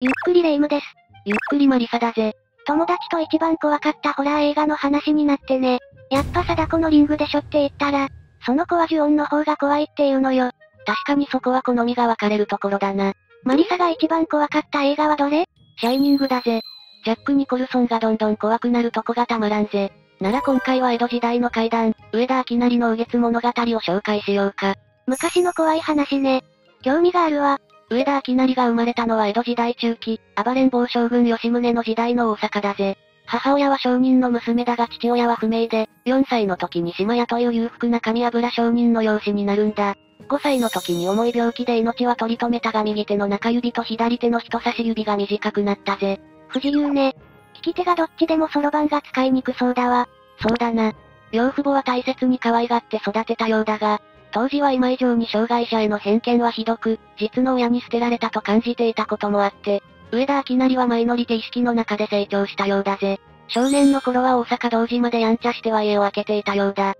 ゆっくりレ夢ムです。ゆっくりマリサだぜ。友達と一番怖かったホラー映画の話になってね。やっぱ貞子のリングでしょって言ったら、その子は呪怨の方が怖いっていうのよ。確かにそこは好みが分かれるところだな。マリサが一番怖かった映画はどれ？シャイニングだぜ。ジャック・ニコルソンがどんどん怖くなるとこがたまらんぜ。なら今回は江戸時代の怪談、上田明成の雨月物語を紹介しようか。昔の怖い話ね。興味があるわ。上田明成が生まれたのは江戸時代中期、暴れん坊将軍吉宗の時代の大阪だぜ。母親は商人の娘だが父親は不明で、4歳の時に島屋という裕福な神油商人の養子になるんだ。5歳の時に重い病気で命は取り留めたが右手の中指と左手の人差し指が短くなったぜ。不自由ね。利き手がどっちでもそろばんが使いにくそうだわ。そうだな。養父母は大切に可愛がって育てたようだが、当時は今以上に障害者への偏見はひどく、実の親に捨てられたと感じていたこともあって、上田明成はマイノリティ意識の中で成長したようだぜ。少年の頃は大阪堂島でやんちゃしては家を空けていたようだ。突っ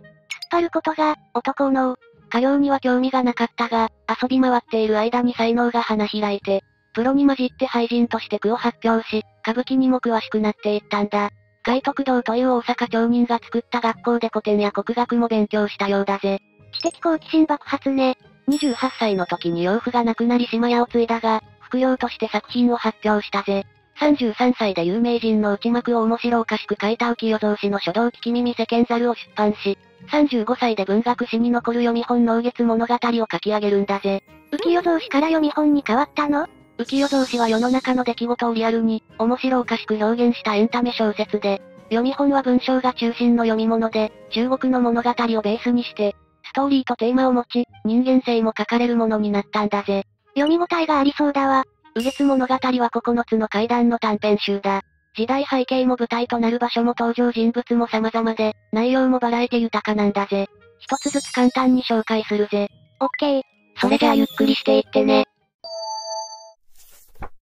張ることが、男の家業には興味がなかったが、遊び回っている間に才能が花開いて、プロに混じって俳人として句を発表し、歌舞伎にも詳しくなっていったんだ。海徳堂という大阪町人が作った学校で古典や国学も勉強したようだぜ。知的好奇心爆発ね。28歳の時に養父が亡くなり島屋を継いだが、副業として作品を発表したぜ。33歳で有名人の内幕を面白おかしく書いた浮世草子の書道聞き耳世間猿を出版し、35歳で文学史に残る読み本の雨月物語を書き上げるんだぜ。浮世草子から読み本に変わったの？浮世草子は世の中の出来事をリアルに、面白おかしく表現したエンタメ小説で、読み本は文章が中心の読み物で、中国の物語をベースにして、ストーリーとテーマを持ち、人間性も書かれるものになったんだぜ。読み応えがありそうだわ。雨月物語は9つの怪談の短編集だ。時代背景も舞台となる場所も登場人物も様々で、内容もバラエティ豊かなんだぜ。一つずつ簡単に紹介するぜ。オッケー。それじゃあゆっくりしていってね。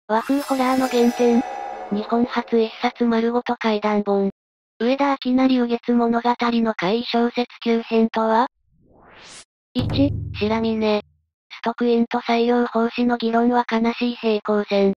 和風ホラーの原点。日本初一冊丸ごと怪談本。上田明成雨月物語の怪異小説9編とは？ 1. 白峰。ストックインと採用奉仕の議論は悲しい平行線。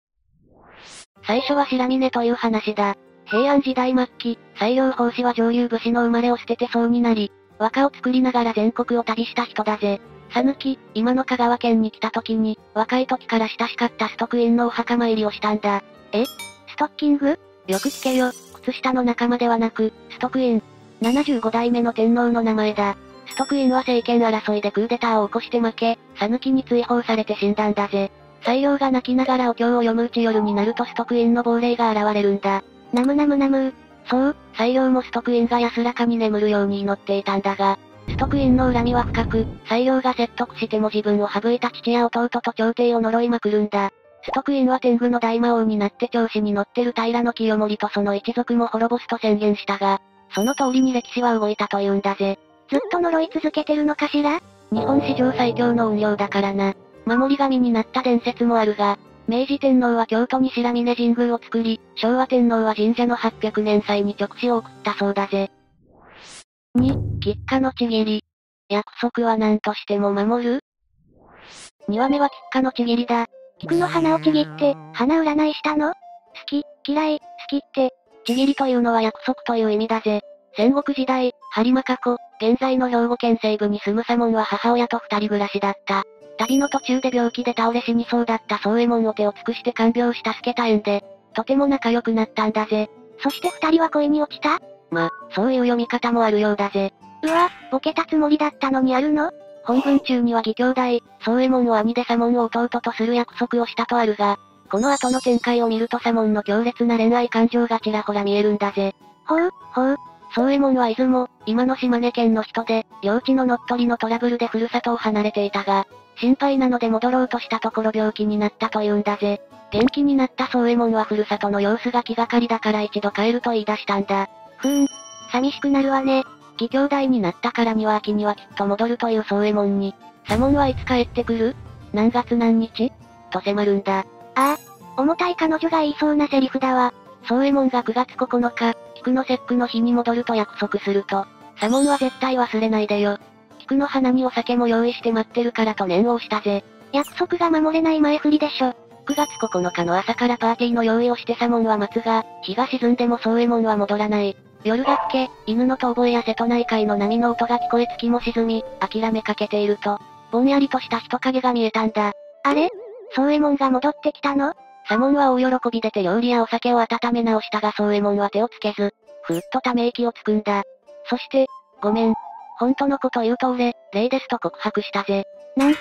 最初は白峰という話だ。平安時代末期、採用奉仕は上流武士の生まれを捨ててそうになり、和歌を作りながら全国を旅した人だぜ。さぬき、今の香川県に来た時に、若い時から親しかったストックインのお墓参りをしたんだ。え？ストッキング？よく聞けよ、靴下の仲間ではなく、ストックイン。75代目の天皇の名前だ。ストックインは政権争いでクーデターを起こして負け、さぬきに追放されて死んだんだぜ。西洋が泣きながらお経を読むうち夜になるとストックインの亡霊が現れるんだ。ナムナムナムー。そう、西洋もストックインが安らかに眠るように祈っていたんだが、ストックインの恨みは深く、西洋が説得しても自分を省いた父や弟と朝廷を呪いまくるんだ。ストックインは天狗の大魔王になって調子に乗ってる平清盛とその一族も滅ぼすと宣言したが、その通りに歴史は動いたというんだぜ。ずっと呪い続けてるのかしら？日本史上最強の運用だからな。守り神になった伝説もあるが、明治天皇は京都に白峰神宮を作り、昭和天皇は神社の800年祭に勅使を送ったそうだぜ。2. 吉家のちぎり。約束は何としても守る？2話目は吉家のちぎりだ。菊の花をちぎって、花占いしたの？好き、嫌い、好きって、ちぎりというのは約束という意味だぜ。戦国時代、播磨かこ、現在の兵庫県西部に住む左衛門は母親と二人暮らしだった。旅の途中で病気で倒れ死にそうだった宗右衛門を手を尽くして看病し助けた縁で、とても仲良くなったんだぜ。そして二人は恋に落ちた？ま、そういう読み方もあるようだぜ。うわ、ボケたつもりだったのにあるの？本文中には義兄弟、宗右衛門を兄で左衛門を弟とする約束をしたとあるが、この後の展開を見ると左衛門の強烈な恋愛感情がちらほら見えるんだぜ。ほう。宗右衛門は出雲、今の島根県の人で、領地の乗っ取りのトラブルでふるさとを離れていたが、心配なので戻ろうとしたところ病気になったというんだぜ。元気になった宗右衛門はふるさとの様子が気がかりだから一度帰ると言い出したんだ。ふーん、寂しくなるわね。義兄弟になったからには秋にはきっと戻るという宗右衛門に、左衛門はいつ帰ってくる？何月何日？と迫るんだ。ああ、重たい彼女が言いそうなセリフだわ。宗右衛門が9月9日、菊の節句の日に戻ると約束すると、左衛門は絶対忘れないでよ。菊の花にお酒も用意して待ってるからと念を押したぜ。約束が守れない前振りでしょ。6月9日の朝からパーティーの用意をして左門は待つが、日が沈んでも宗右衛門は戻らない。夜が更け、犬の遠吠えや瀬戸内海の波の音が聞こえ、月も沈み、諦めかけていると、ぼんやりとした人影が見えたんだ。あれ？宗右衛門が戻ってきたの？左門は大喜びで手料理やお酒を温め直したが、宗右衛門は手をつけず、ふっとため息をつくんだ。そして、ごめん。本当のこと言うと俺、霊ですと告白したぜ。なんと？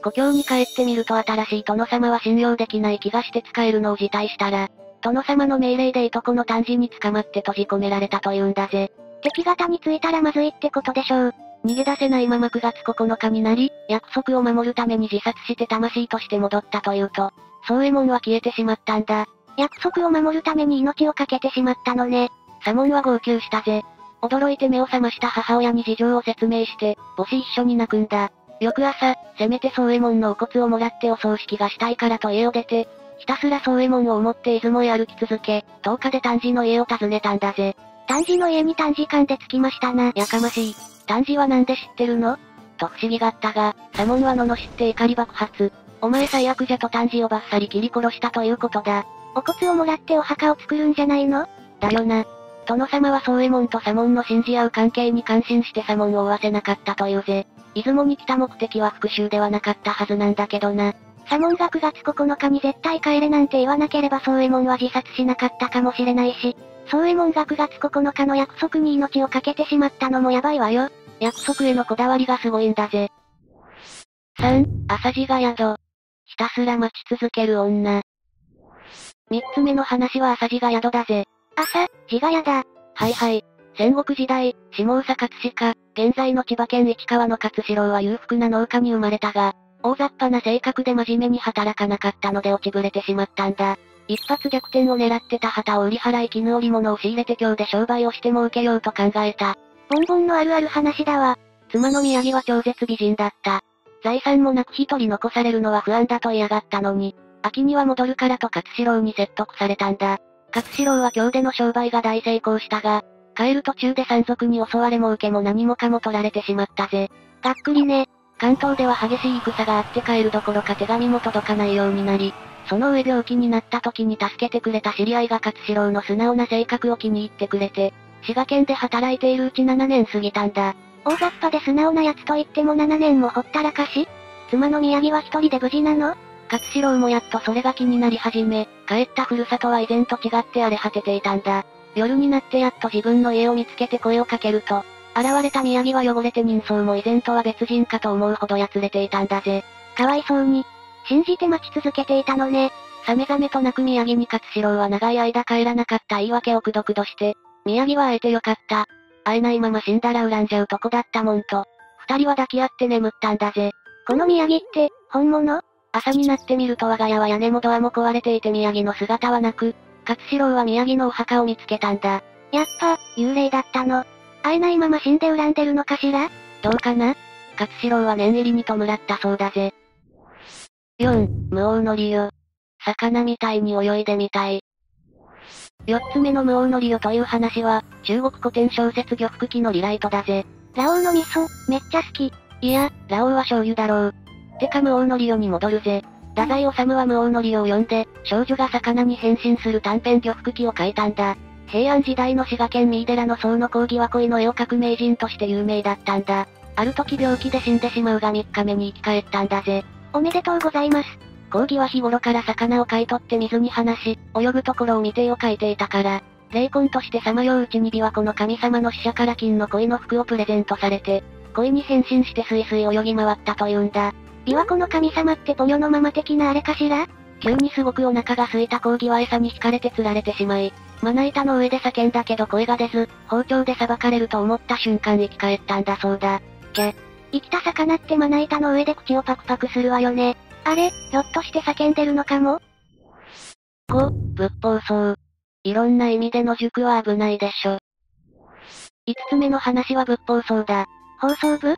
故郷に帰ってみると新しい殿様は信用できない気がして使えるのを辞退したら、殿様の命令でいとこの炭治に捕まって閉じ込められたというんだぜ。敵方に着いたらまずいってことでしょう。逃げ出せないまま9月9日になり、約束を守るために自殺して魂として戻ったというと、宗右衛門は消えてしまったんだ。約束を守るために命を懸けてしまったのね。左門は号泣したぜ。驚いて目を覚ました母親に事情を説明して、母子一緒に泣くんだ。翌朝、せめて宗右衛門のお骨をもらってお葬式がしたいからと家を出て、ひたすら宗右衛門を思って出雲へ歩き続け、10日で炭治の家を訪ねたんだぜ。炭治の家に短時間で着きましたな。やかましい。炭治はなんで知ってるのと不思議があったが、左門は罵って怒り爆発。お前最悪じゃと炭治をばっさり切り殺したということだ。お骨をもらってお墓を作るんじゃないの？だよな。殿様は宗右衛門と左門の信じ合う関係に感心して左門を追わせなかったというぜ。出雲に来た目的は復讐ではなかったはずなんだけどな。左門が9月9日に絶対帰れなんて言わなければ宗右衛門は自殺しなかったかもしれないし、宗右衛門が9月9日の約束に命を懸けてしまったのもやばいわよ。約束へのこだわりがすごいんだぜ。3、朝地が宿。ひたすら待ち続ける女。3つ目の話は朝地が宿だぜ。朝地が宿だ。はいはい。戦国時代、下総葛飾、現在の千葉県市川の勝四郎は裕福な農家に生まれたが、大雑把な性格で真面目に働かなかったので落ちぶれてしまったんだ。一発逆転を狙ってた旗を売り払い絹織物を仕入れて今日で商売をして儲けようと考えた。ボンボンのあるある話だわ。妻の宮城は超絶美人だった。財産もなく一人残されるのは不安だと嫌がったのに、秋には戻るからと勝四郎に説得されたんだ。勝四郎は今日での商売が大成功したが、帰る途中で山賊に襲われ儲けも何もかも取られてしまったぜ。がっくりね。関東では激しい戦があって帰るどころか手紙も届かないようになり、その上病気になった時に助けてくれた知り合いが勝四郎の素直な性格を気に入ってくれて、滋賀県で働いているうち7年過ぎたんだ。大雑把で素直な奴と言っても7年もほったらかし？妻の宮城は一人で無事なの？勝四郎もやっとそれが気になり始め、帰ったふるさとは以前と違って荒れ果てていたんだ。夜になってやっと自分の家を見つけて声をかけると、現れた宮城は汚れて人相も以前とは別人かと思うほどやつれていたんだぜ。かわいそうに。信じて待ち続けていたのね。さめざめと泣く宮城に勝四郎は長い間帰らなかった言い訳をくどくどして、宮城は会えてよかった。会えないまま死んだら恨んじゃうとこだったもんと、二人は抱き合って眠ったんだぜ。この宮城って、本物？朝になってみると我が家は屋根もドアも壊れていて宮城の姿はなく、勝四郎は宮城のお墓を見つけたんだ。やっぱ、幽霊だったの。会えないまま死んで恨んでるのかしら？どうかな？勝四郎は念入りに弔ったそうだぜ。4、無王の利よ。魚みたいに泳いでみたい。4つ目の無王の利よという話は、中国古典小説魚福記のリライトだぜ。ラオウの味噌、めっちゃ好き。いや、ラオウは醤油だろう。てか無王の利よに戻るぜ。太宰治は無王の利を読んで、少女が魚に変身する短編魚福記を書いたんだ。平安時代の滋賀県三井寺の僧の講義は鯉の絵を描く名人として有名だったんだ。ある時病気で死んでしまうが3日目に生き返ったんだぜ。おめでとうございます。講義は日頃から魚を買い取って水に放し、泳ぐところを見て絵を描いていたから、霊魂としてさまよううちに琵琶湖の神様の使者から金の鯉の服をプレゼントされて、鯉に変身してスイスイ泳ぎ回ったというんだ。琵琶湖の神様ってポニョのママ的なあれかしら？急にすごくお腹が空いた講義は餌に惹かれて釣られてしまい、まな板の上で叫んだけど声が出ず、包丁で捌かれると思った瞬間生き返ったんだそうだ。生きた魚ってまな板の上で口をパクパクするわよね。あれ、ひょっとして叫んでるのかも？ 5、仏法僧。いろんな意味での塾は危ないでしょ。5つ目の話は仏法僧だ。放送部？違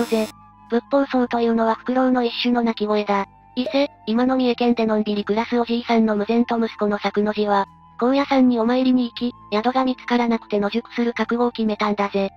うぜ。仏法僧というのはフクロウの一種の鳴き声だ。伊勢、今の三重県でのんびり暮らすおじいさんの無前と息子の作の字は、高野山にお参りに行き、宿が見つからなくて野宿する覚悟を決めたんだぜ。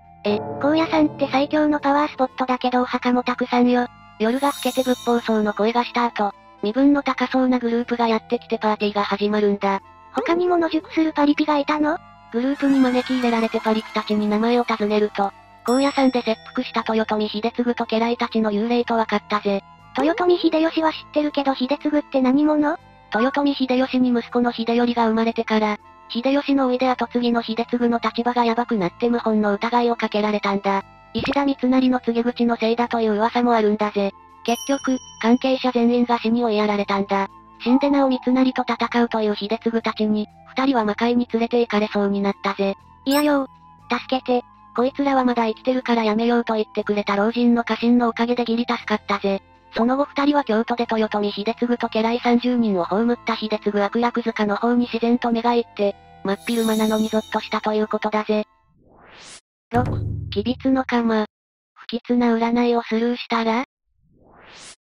高野山って最強のパワースポットだけどお墓もたくさんよ。夜が更けて仏法僧の声がした後、身分の高そうなグループがやってきてパーティーが始まるんだ。他にも野宿するパリピがいたの？グループに招き入れられてパリピたちに名前を尋ねると、高野山で切腹した豊臣秀次と家来たちの幽霊と分かったぜ。豊臣秀吉は知ってるけど秀次って何者？豊臣秀吉に息子の秀頼が生まれてから、秀吉のおいで後継ぎの秀次の立場がヤバくなって謀反の疑いをかけられたんだ。石田三成の告げ口のせいだという噂もあるんだぜ。結局、関係者全員が死に追いやられたんだ。死んでなお三成と戦うという秀次たちに、二人は魔界に連れて行かれそうになったぜ。いやよー、助けて、こいつらはまだ生きてるからやめようと言ってくれた老人の家臣のおかげでギリ助かったぜ。その後二人は京都で豊臣秀次と家来30人を葬った秀次悪楽塚の方に自然と目がいって、真っ昼間なのにゾッとしたということだぜ。6、吉備津の鎌。不吉な占いをスルーしたら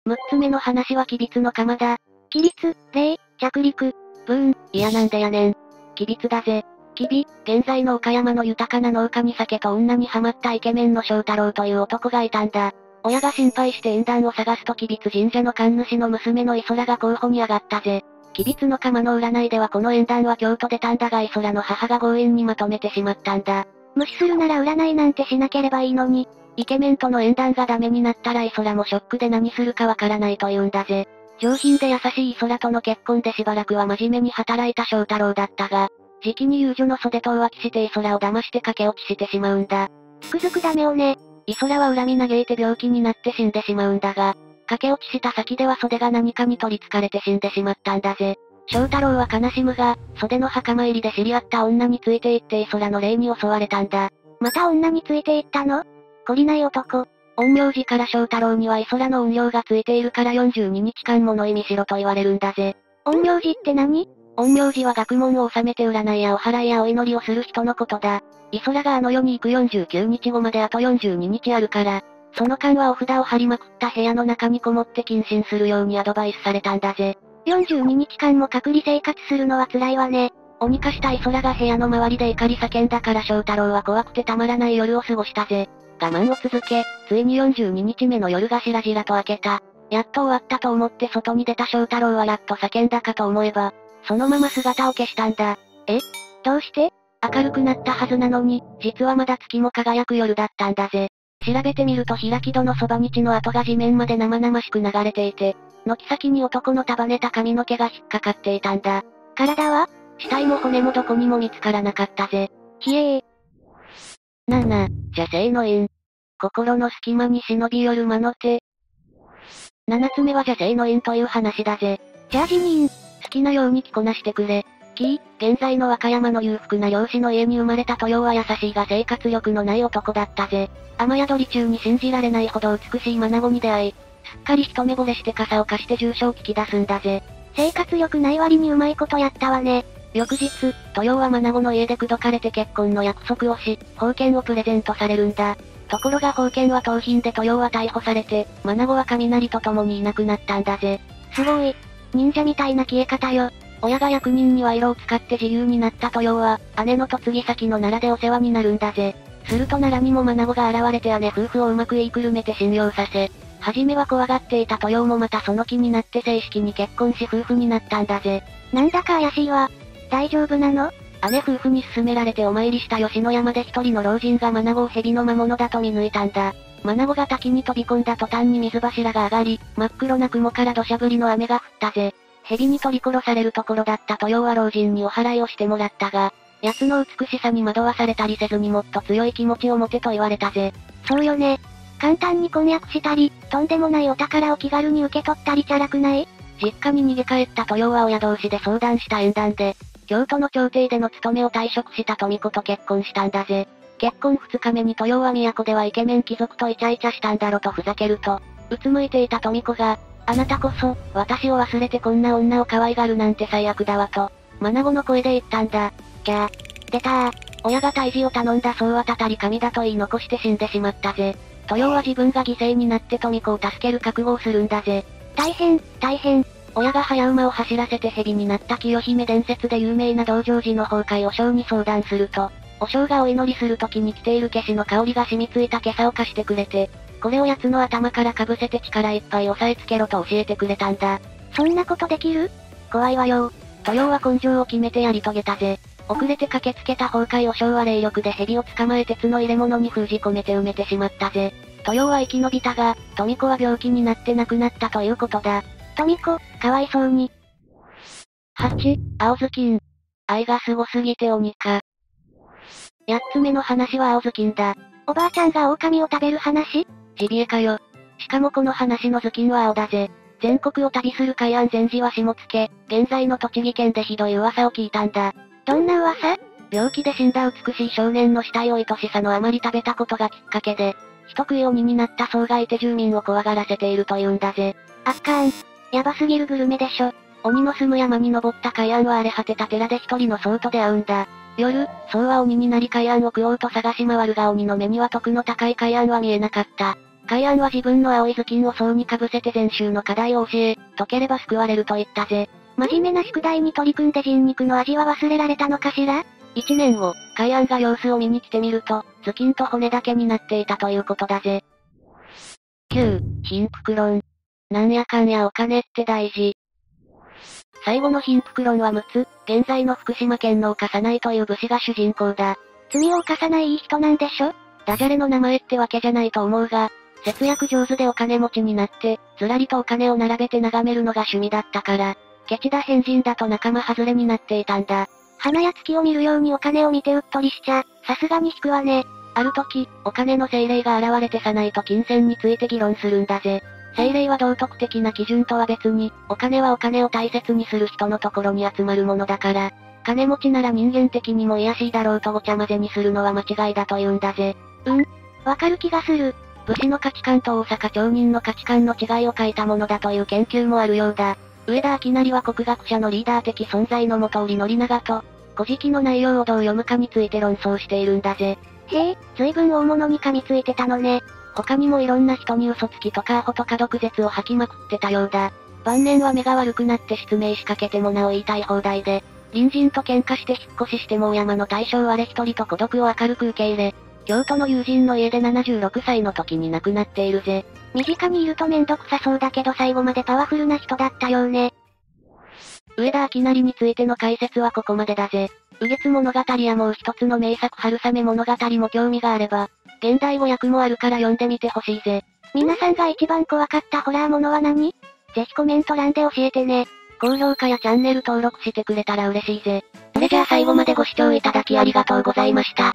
？6つ目の話は吉備津の鎌だ。起立、礼、着陸、ブーン、いやなんでやねん。吉備津だぜ。吉備、現在の岡山の豊かな農家に酒と女にハマったイケメンの翔太郎という男がいたんだ。親が心配して縁談を探すと吉備津神社の神主の娘のイソラが候補に上がったぜ。吉備津の鎌の占いではこの縁談は京都でたんだがイソラの母が強引にまとめてしまったんだ。無視するなら占いなんてしなければいいのに。イケメンとの縁談がダメになったらイソラもショックで何するかわからないと言うんだぜ。上品で優しいイソラとの結婚でしばらくは真面目に働いた翔太郎だったが、時期に遊女の袖と浮気してイソラを騙して駆け落ちしてしまうんだ。つくづくダメをね。イソラは恨み嘆いて病気になって死んでしまうんだが、駆け落ちした先では袖が何かに取り憑かれて死んでしまったんだぜ。翔太郎は悲しむが、袖の袴入りで知り合った女について行ってイソラの霊に襲われたんだ。また女について行ったの？懲りない男。陰陽師から翔太郎にはイソラの陰陽がついているから42日間もの意味しろと言われるんだぜ。陰陽師って何？陰陽師は学問を修めて占いやお祓いやお祈りをする人のことだ。イソラがあの世に行く49日後まであと42日あるから、その間はお札を貼りまくった部屋の中にこもって謹慎するようにアドバイスされたんだぜ。42日間も隔離生活するのは辛いわね。鬼化したイソラが部屋の周りで怒り叫んだから翔太郎は怖くてたまらない夜を過ごしたぜ。我慢を続け、ついに42日目の夜がしらじらと明けた。やっと終わったと思って外に出た翔太郎はやっと叫んだかと思えば、そのまま姿を消したんだ。どうして？明るくなったはずなのに、実はまだ月も輝く夜だったんだぜ。調べてみると開き戸のそばに血の跡が地面まで生々しく流れていて、軒先に男の束ねた髪の毛が引っかかっていたんだ。体は？死体も骨もどこにも見つからなかったぜ。ひえー。7、邪性の陰。心の隙間に忍び寄る魔の手。7つ目は邪性の陰という話だぜ。ジャージに陰。好きなように着こなしてくれ。キー、現在の和歌山の裕福な漁師の家に生まれた豊は優しいが生活力のない男だったぜ。雨宿り中に信じられないほど美しい眼に出会い、すっかり一目惚れして傘を貸して重傷を聞き出すんだぜ。生活力ない割にうまいことやったわね。翌日、豊は眼の家で口説かれて結婚の約束をし、宝剣をプレゼントされるんだ。ところが宝剣は盗品で豊は逮捕されて、眼は雷と共にいなくなったんだぜ。すごい。忍者みたいな消え方よ。親が役人に賄賂を使って自由になった豊は、姉の嫁ぎ先の奈良でお世話になるんだぜ。すると奈良にも眼が現れて姉夫婦をうまく言いくるめて信用させ、はじめは怖がっていた豊もまたその気になって正式に結婚し夫婦になったんだぜ。なんだか怪しいわ。大丈夫なの？姉夫婦に勧められてお参りした吉野山で一人の老人が眼を蛇の魔物だと見抜いたんだ。眼が滝に飛び込んだ途端に水柱が上がり、真っ黒な雲から土砂降りの雨が降ったぜ。蛇に取り殺されるところだった豊は老人にお祓いをしてもらったが、奴の美しさに惑わされたりせずにもっと強い気持ちを持てと言われたぜ。そうよね。簡単に婚約したり、とんでもないお宝を気軽に受け取ったりチャラくない？実家に逃げ帰った豊は親同士で相談した縁談で、京都の朝廷での務めを退職した富子と結婚したんだぜ。結婚2日目に豊は都ではイケメン貴族とイチャイチャしたんだろとふざけると、うつむいていた富子が、あなたこそ、私を忘れてこんな女を可愛がるなんて最悪だわと、眼の声で言ったんだ。キャー。出たー。親が退治を頼んだそうはたたり神だと言い残して死んでしまったぜ。豊は自分が犠牲になって富子を助ける覚悟をするんだぜ。大変、大変。親が早馬を走らせて蛇になった清姫伝説で有名な道成寺の崩壊お正に相談すると、お正がお祈りするときに着ている消しの香りが染みついた袈裟を貸してくれて、これを奴の頭からかぶせて力いっぱい押さえつけろと教えてくれたんだ。そんなことできる？怖いわよ。土曜は根性を決めてやり遂げたぜ。遅れて駆けつけた崩壊を昭和霊力で蛇を捕まえ鉄の入れ物に封じ込めて埋めてしまったぜ。土曜は生き延びたが、富子は病気になって亡くなったということだ。富子、かわいそうに。8、青ずきん。愛がすごすぎて鬼か。8つ目の話は青ずきんだ。おばあちゃんが狼を食べる話？ジビエかよ。しかもこの話のずきんは青だぜ。全国を旅する海安全時は下野、現在の栃木県でひどい噂を聞いたんだ。どんな噂？病気で死んだ美しい少年の死体を愛しさのあまり食べたことがきっかけで、人食い鬼になった僧がいて住民を怖がらせているというんだぜ。あっかん。やばすぎるグルメでしょ。鬼の住む山に登った海安は荒れ果てた寺で一人の僧と出会うんだ。夜、僧は鬼になり海安を食おうと探し回るが鬼の目には徳の高い海安は見えなかった。海安は自分の青い頭巾を僧にかぶせて全集の課題を教え、解ければ救われると言ったぜ。真面目な宿題に取り組んで人肉の味は忘れられたのかしら？一年後、海安が様子を見に来てみると、頭巾と骨だけになっていたということだぜ。9、貧腹論。なんやかんやお金って大事。最後の貧腹論は陸奥、現在の福島県の犯さないという武士が主人公だ。罪を犯さないいい人なんでしょ？ダジャレの名前ってわけじゃないと思うが、節約上手でお金持ちになって、ずらりとお金を並べて眺めるのが趣味だったから、ケチだ変人だと仲間外れになっていたんだ。花や月を見るようにお金を見てうっとりしちゃ、さすがに引くわね。ある時、お金の精霊が現れてさないと金銭について議論するんだぜ。精霊は道徳的な基準とは別に、お金はお金を大切にする人のところに集まるものだから、金持ちなら人間的にも卑しいだろうとごちゃ混ぜにするのは間違いだと言うんだぜ。わかる気がする。武士の価値観と大阪町人の価値観の違いを書いたものだという研究もあるようだ。上田明成は国学者のリーダー的存在の元織宣長と、古事記の内容をどう読むかについて論争しているんだぜ。へえ、随分大物に噛みついてたのね。他にもいろんな人に嘘つきとかアホとか毒舌を吐きまくってたようだ。晩年は目が悪くなって失明しかけてもなお言いたい放題で、隣人と喧嘩して引っ越ししてもお山の大将我一人と孤独を明るく受け入れ、京都の友人の家で76歳の時に亡くなっているぜ。身近にいるとめんどくさそうだけど最後までパワフルな人だったようね。上田明成についての解説はここまでだぜ。雨月物語やもう一つの名作春雨物語も興味があれば、現代語訳もあるから読んでみてほしいぜ。皆さんが一番怖かったホラーものは何？ぜひコメント欄で教えてね。高評価やチャンネル登録してくれたら嬉しいぜ。それじゃあ最後までご視聴いただきありがとうございました。